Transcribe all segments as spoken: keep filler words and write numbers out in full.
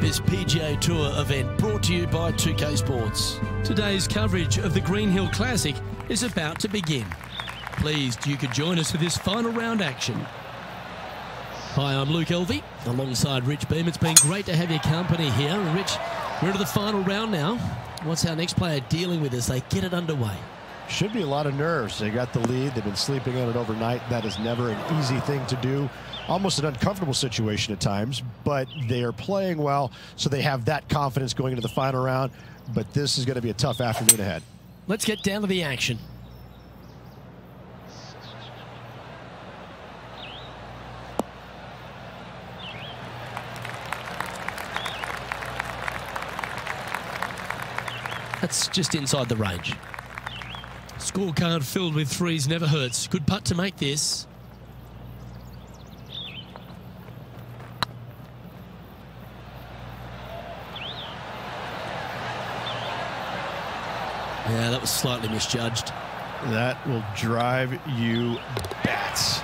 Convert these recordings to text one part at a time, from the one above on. This P G A Tour event brought to you by two K Sports. Today's coverage of the Green Hill Classic is about to begin. Pleased you could join us for this final round action. Hi, I'm Luke Elvy, alongside Rich Beam. It's been great to have your company here. Rich, we're into the final round now. What's our next player dealing with as they get it underway? Should be a lot of nerves. They got the lead. They've been sleeping on it overnight. That is never an easy thing to do. Almost an uncomfortable situation at times, but they are playing well, so they have that confidence going into the final round. But this is going to be a tough afternoon ahead. Let's get down to the action. That's just inside the range. Scorecard filled with threes never hurts. Good putt to make this. Yeah, that was slightly misjudged. That will drive you bats.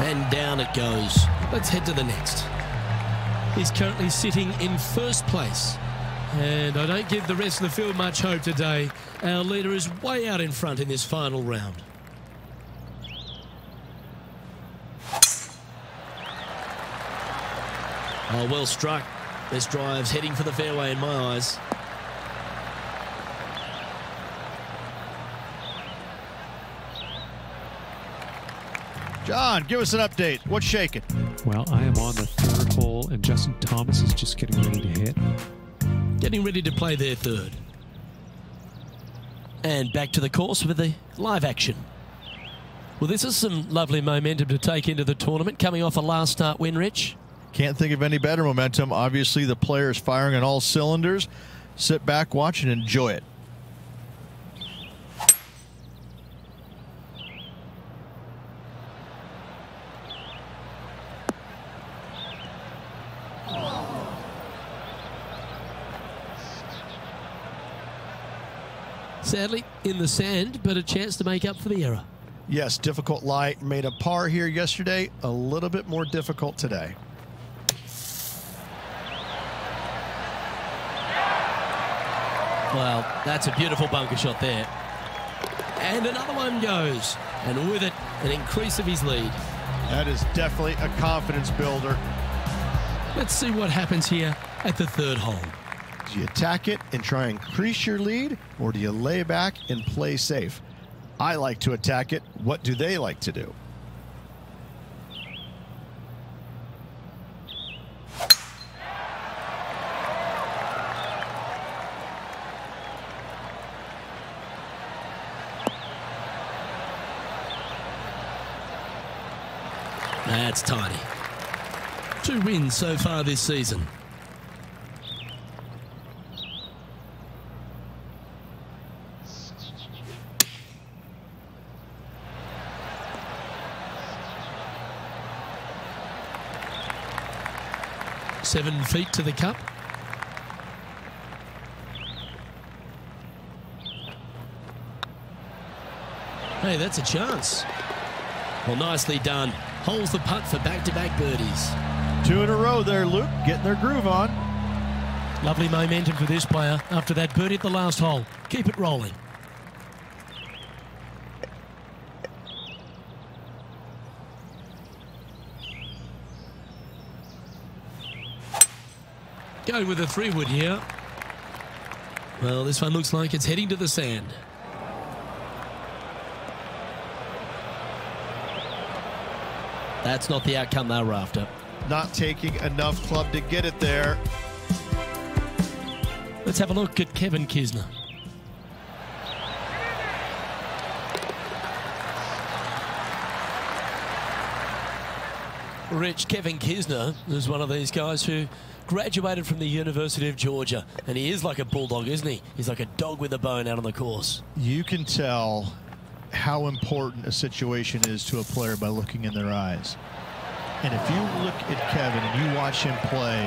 And down it goes. Let's head to the next. He's currently sitting in first place. And I don't give the rest of the field much hope today. Our leader is way out in front in this final round. Oh, well struck. This drive's heading for the fairway in my eyes. John, give us an update. What's shaking? Well, I am on the third hole, and Justin Thomas is just getting ready to hit. Getting ready to play their third. And back to the course with the live action. Well, this is some lovely momentum to take into the tournament, coming off a last start win, Rich. Can't think of any better momentum. Obviously, the players firing on all cylinders. Sit back, watch, and enjoy it. Sadly, in the sand, but a chance to make up for the error. Yes, difficult lie. Made a par here yesterday. A little bit more difficult today. Well, that's a beautiful bunker shot there. And another one goes. And with it, an increase of his lead. That is definitely a confidence builder. Let's see what happens here at the third hole. Do you attack it and try and increase your lead, or do you lay back and play safe? I like to attack it. What do they like to do? That's tiny. Two wins so far this season. Seven feet to the cup. Hey, that's a chance. Well, nicely done. Holds the putt for back-to-back birdies. Two in a row there, Luke, getting their groove on. Lovely momentum for this player after that birdie at the last hole. Keep it rolling. Go with a three-wood here. Well, this one looks like it's heading to the sand. That's not the outcome they're after. Not taking enough club to get it there. Let's have a look at Kevin Kisner. Rich, Kevin Kisner is one of these guys who graduated from the University of Georgia, and he is like a bulldog, isn't he? He's like a dog with a bone out on the course. You can tell how important a situation is to a player by looking in their eyes. And if you look at Kevin and you watch him play,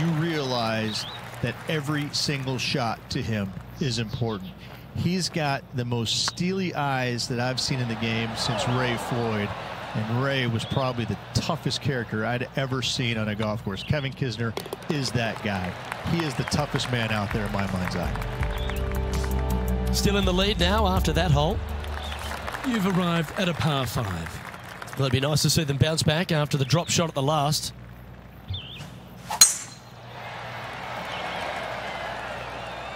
you realize that every single shot to him is important. He's got the most steely eyes that I've seen in the game since Ray Floyd. And Ray was probably the toughest character I'd ever seen on a golf course. Kevin Kisner is that guy. He is the toughest man out there in my mind's eye. Still in the lead now after that hole. You've arrived at a par five. Well, it'd be nice to see them bounce back after the drop shot at the last.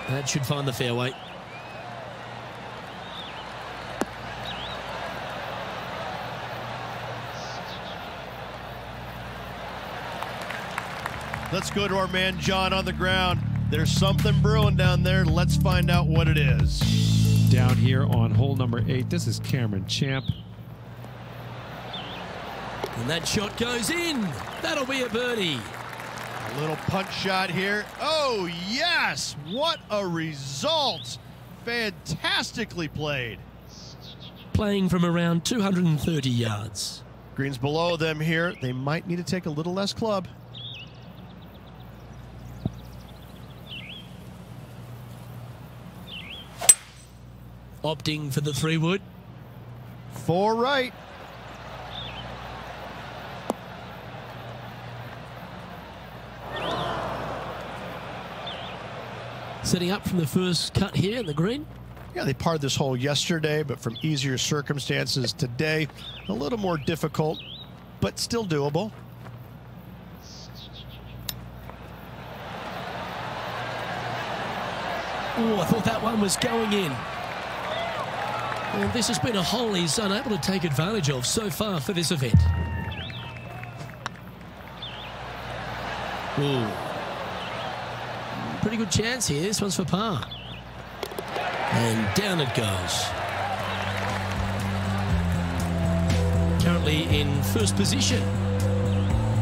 That should find the fairway. Let's go to our man John on the ground. There's something brewing down there. Let's find out what it is. Down here on hole number eight, this is Cameron Champ. And that shot goes in. That'll be a birdie. A little punch shot here. Oh, yes. What a result. Fantastically played. Playing from around two hundred thirty yards. Greens below them here. They might need to take a little less club. Opting for the three wood. Four right. Setting up from the first cut here in the green. Yeah, they parred this hole yesterday, but from easier circumstances today. A little more difficult, but still doable. Oh, I thought that one was going in. And this has been a hole he's unable to take advantage of so far for this event. Ooh. Pretty good chance here. This one's for par. And down it goes. Currently in first position.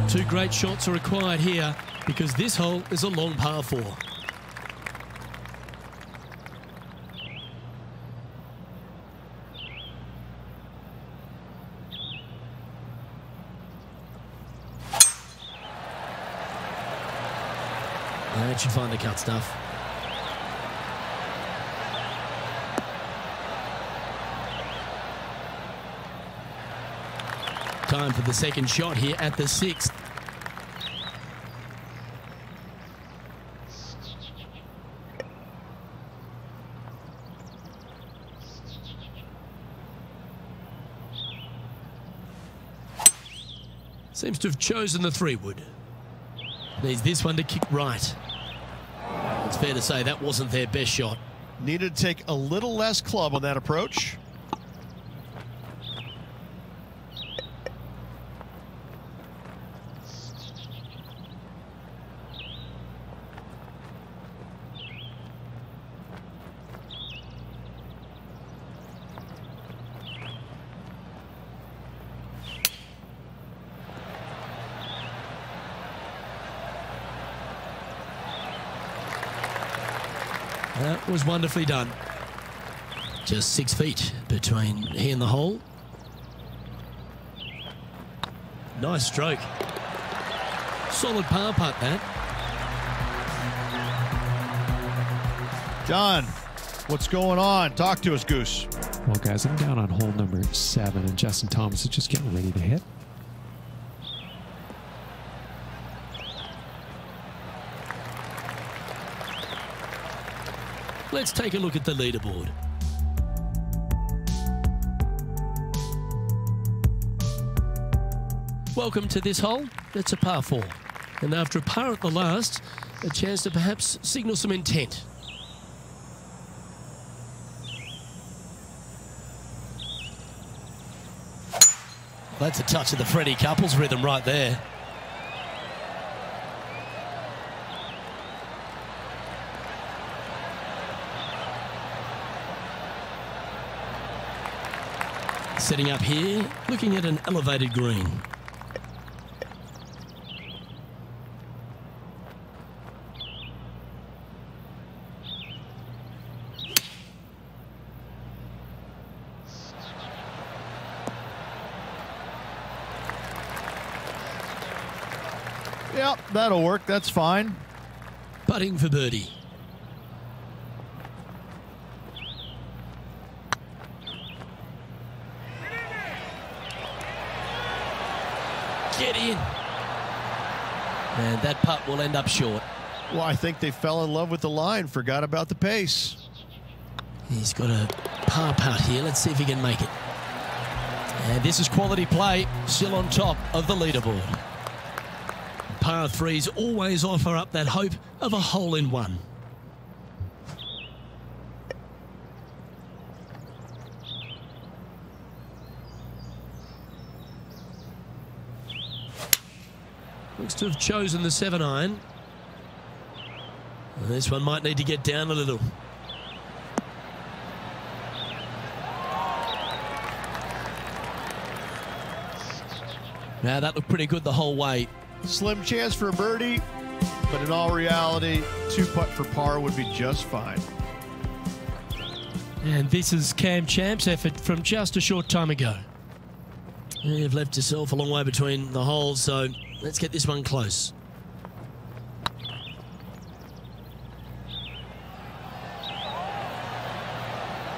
Two great shots are required here because this hole is a long par four. That should find the cut stuff. Time for the second shot here at the sixth. Seems to have chosen the three wood. Needs this one to kick right. It's fair to say that wasn't their best shot. Needed to take a little less club on that approach. That was wonderfully done. Just six feet between he and the hole. Nice stroke. Solid par putt, that. John, what's going on? Talk to us, Goose. Well, guys, I'm down on hole number seven, and Justin Thomas is just getting ready to hit. Let's take a look at the leaderboard. Welcome to this hole. That's a par four. And after a par at the last, a chance to perhaps signal some intent. That's a touch of the Freddie Couples rhythm right there. Setting up here, looking at an elevated green. Yep, that'll work. That's fine. Putting for birdie. Get in. And that putt will end up short. Well, I think they fell in love with the line, forgot about the pace. He's got a par putt here. Let's see if he can make it. And this is quality play, still on top of the leaderboard. Par threes always offer up that hope of a hole-in-one. Looks to have chosen the seven iron. This one might need to get down a little. Now that looked pretty good the whole way. Slim chance for a birdie, but in all reality, two putt for par would be just fine. And this is Cam Champ's effort from just a short time ago. You've left yourself a long way between the holes, so let's get this one close.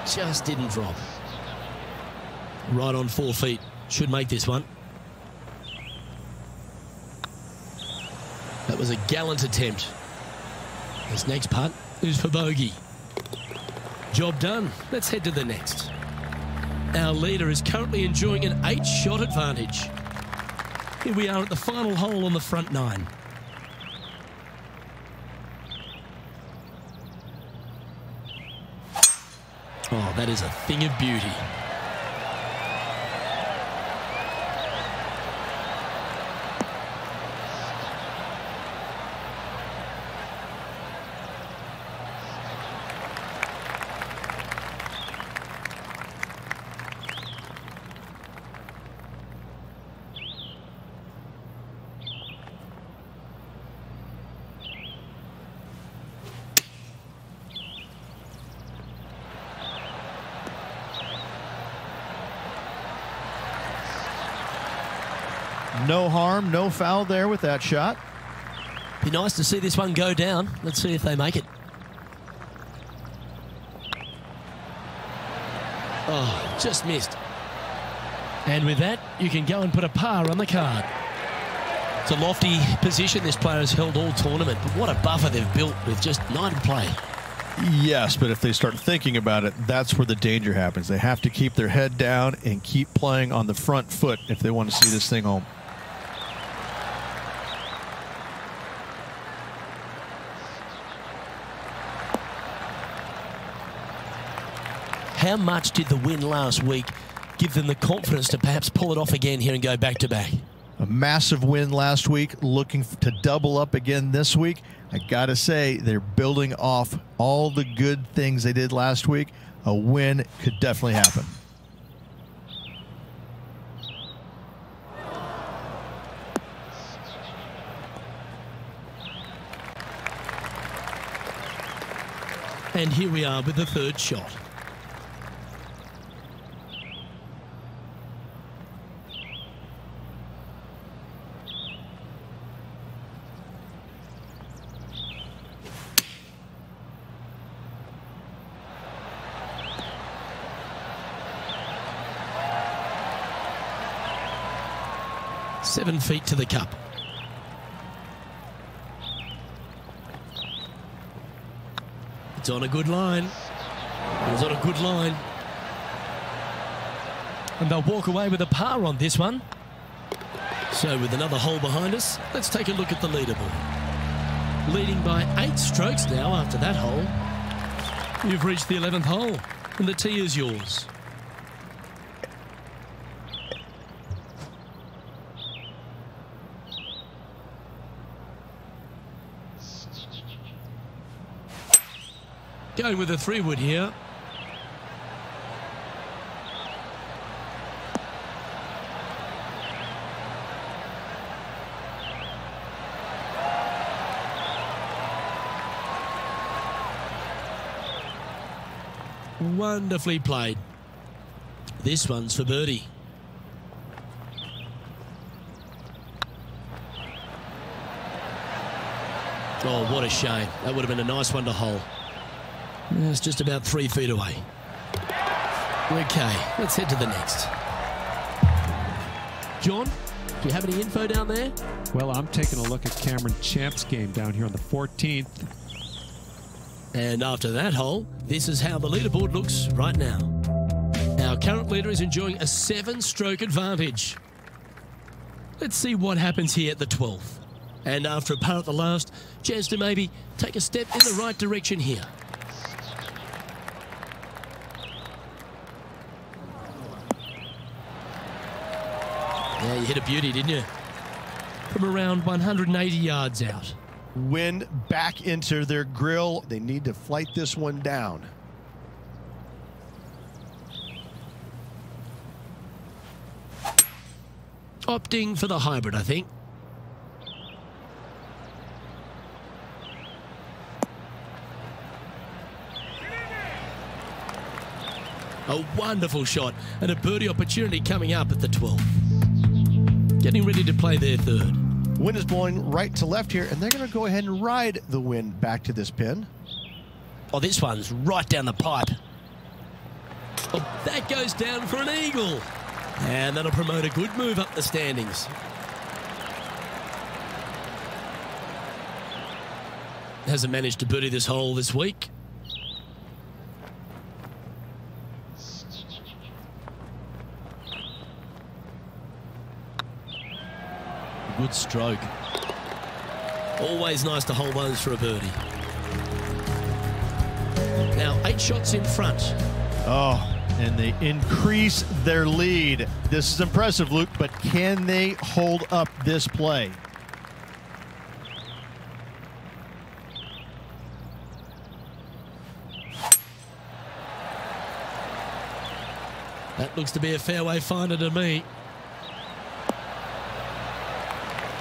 Just didn't drop. Right on four feet. Should make this one. That was a gallant attempt. This next putt is for bogey. Job done. Let's head to the next. Our leader is currently enjoying an eight-shot advantage. Here we are at the final hole on the front nine. Oh, that is a thing of beauty. No harm, no foul there with that shot. Be nice to see this one go down. Let's see if they make it. Oh, just missed. And with that, you can go and put a par on the card. It's a lofty position this player has held all tournament, but what a buffer they've built with just nine to play. Yes, but if they start thinking about it, that's where the danger happens. They have to keep their head down and keep playing on the front foot if they want to see this thing home. How much did the win last week give them the confidence to perhaps pull it off again here and go back-to-back? A massive win last week, looking to double up again this week. I got to say, they're building off all the good things they did last week. A win could definitely happen. And here we are with the third shot. Seven feet to the cup. It's on a good line. It was on a good line. And they'll walk away with a par on this one. So with another hole behind us, let's take a look at the leaderboard. Leading by eight strokes now after that hole. You've reached the eleventh hole, and the tee is yours. Going with a three wood here. Wonderfully played. This one's for birdie. Oh, what a shame. That would have been a nice one to hole. It's just about three feet away. Okay, let's head to the next. John, do you have any info down there? Well, I'm taking a look at Cameron Champ's game down here on the fourteenth. And after that hole, this is how the leaderboard looks right now. Our current leader is enjoying a seven-stroke advantage. Let's see what happens here at the twelfth. And after a par at the last, chance to maybe take a step in the right direction here. Yeah, you hit a beauty, didn't you? From around one hundred eighty yards out. Wind back into their grill. They need to flight this one down. Opting for the hybrid, I think. A wonderful shot and a birdie opportunity coming up at the twelfth. Getting ready to play their third. Wind is blowing right to left here, and they're going to go ahead and ride the wind back to this pin. Oh, this one's right down the pipe. Oh, that goes down for an eagle. And that'll promote a good move up the standings. Hasn't managed to birdie this hole this week. Good stroke. Always nice to hole ones for a birdie. Now, eight shots in front. Oh. And they increase their lead. This is impressive, Luke, but can they hold up this play? That looks to be a fairway finder to me.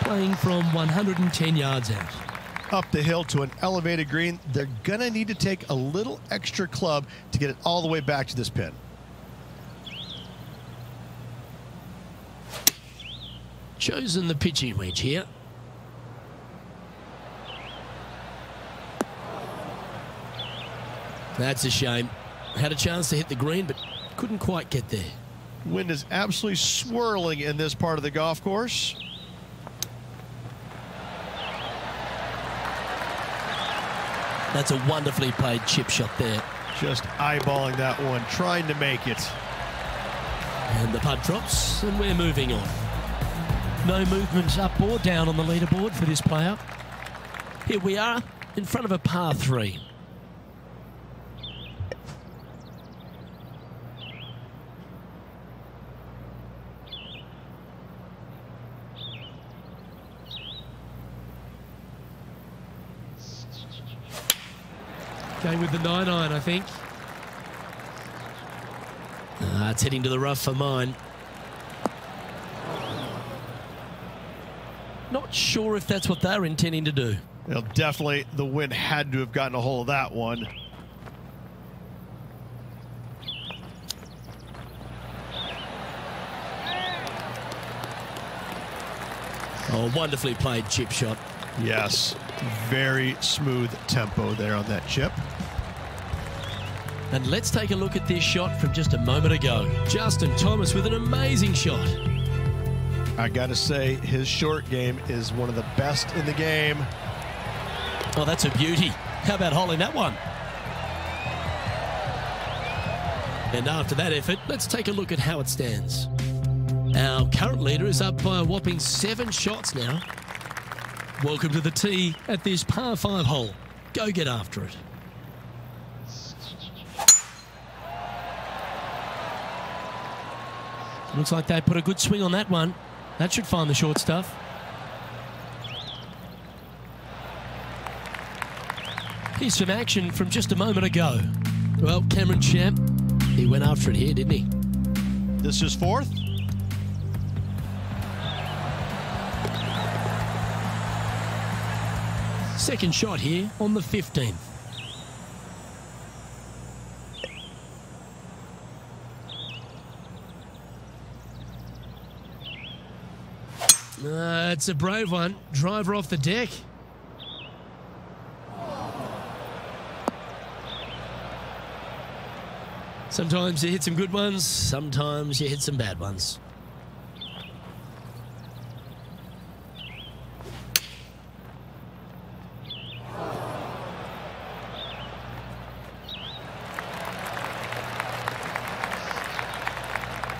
Playing from one hundred ten yards out. Up the hill to an elevated green. They're gonna need to take a little extra club to get it all the way back to this pin. Chosen the pitching wedge here. That's a shame. Had a chance to hit the green, but couldn't quite get there. Wind is absolutely swirling in this part of the golf course. That's a wonderfully played chip shot there. Just eyeballing that one, trying to make it. And the putt drops, and we're moving on. No movement up or down on the leaderboard for this player. Here we are in front of a par three. Going with the nine iron, I think. Ah, it's heading to the rough for mine. Not sure if that's what they're intending to do. Well, definitely the wind had to have gotten a hold of that one. Oh, wonderfully played chip shot. Yes, very smooth tempo there on that chip. And let's take a look at this shot from just a moment ago. Justin Thomas with an amazing shot. I gotta say, his short game is one of the best in the game. Oh, that's a beauty. How about holing that one? And after that effort, let's take a look at how it stands. Our current leader is up by a whopping seven shots now. Welcome to the tee at this par five hole. Go get after it. Looks like they put a good swing on that one. That should find the short stuff. Here's some action from just a moment ago. Well, Cameron Champ, he went after it here, didn't he? This is fourth. Second shot here on the fifteenth. Uh, it's a brave one. Driver off the deck. Sometimes you hit some good ones, sometimes you hit some bad ones.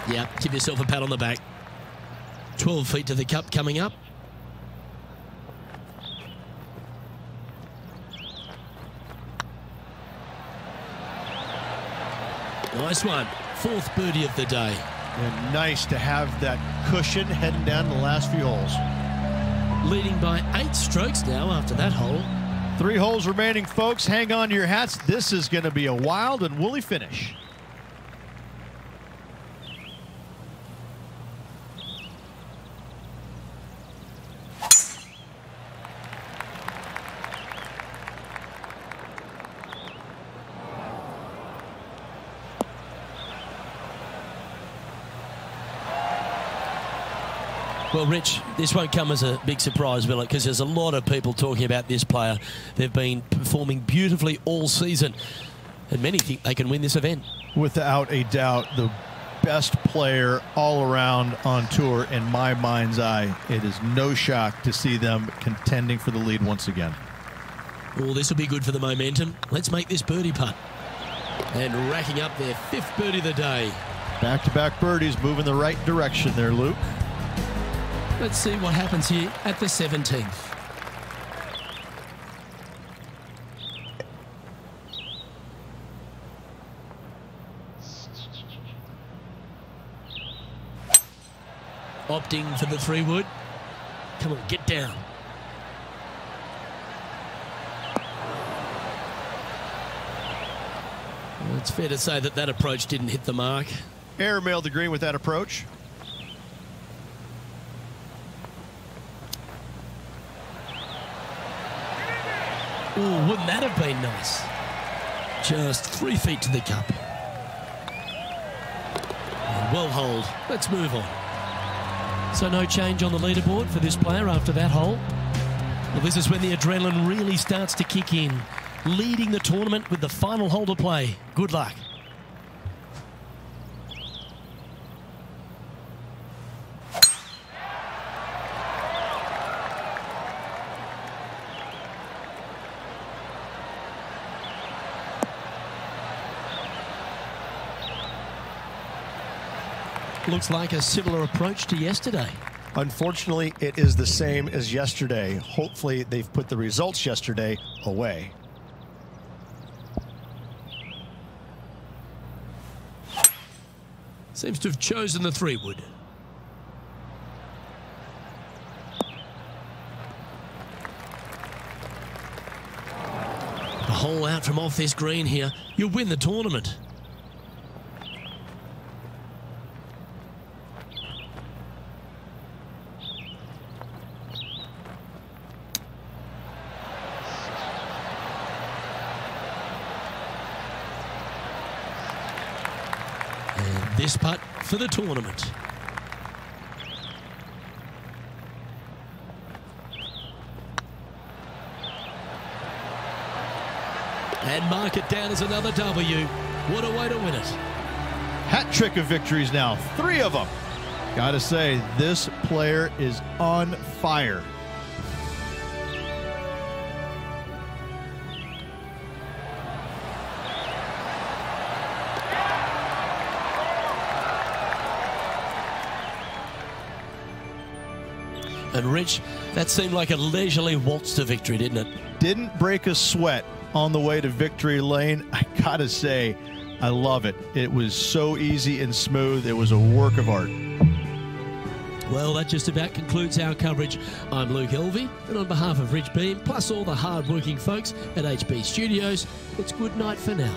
Yep, give yourself a pat on the back. twelve feet to the cup coming up. Nice one. Fourth birdie of the day. And nice to have that cushion heading down the last few holes. Leading by eight strokes now after that hole. Three holes remaining, folks. Hang on to your hats. This is going to be a wild and woolly finish. Well, Rich, this won't come as a big surprise, will it? Because there's a lot of people talking about this player. They've been performing beautifully all season, and many think they can win this event. Without a doubt, the best player all around on tour in my mind's eye. It is no shock to see them contending for the lead once again. Well, this will be good for the momentum. Let's make this birdie putt. And racking up their fifth birdie of the day. Back-to-back birdies moving the right direction there, Luke. Let's see what happens here at the seventeenth. Opting for the three wood. Come on, get down. Well, it's fair to say that that approach didn't hit the mark. Airmailed the green with that approach. Ooh, wouldn't that have been nice? Just three feet to the cup. And well holed. Let's move on. So no change on the leaderboard for this player after that hole. Well, this is when the adrenaline really starts to kick in. Leading the tournament with the final hole to play. Good luck. Looks like a similar approach to yesterday. Unfortunately, it is the same as yesterday. Hopefully, they've put the results yesterday away. Seems to have chosen the three wood. A hole out from off this green here. You'll win the tournament. This putt for the tournament. And mark it down as another W. What a way to win it. Hat trick of victories now. Three of them. Gotta say, this player is on fire. And Rich, that seemed like a leisurely waltz to victory, didn't it? Didn't break a sweat on the way to victory lane. I gotta say, I love it. It was so easy and smooth. It was a work of art. Well, that just about concludes our coverage. I'm Luke Elvy, and on behalf of Rich Beam, plus all the hard-working folks at H B Studios, it's good night for now.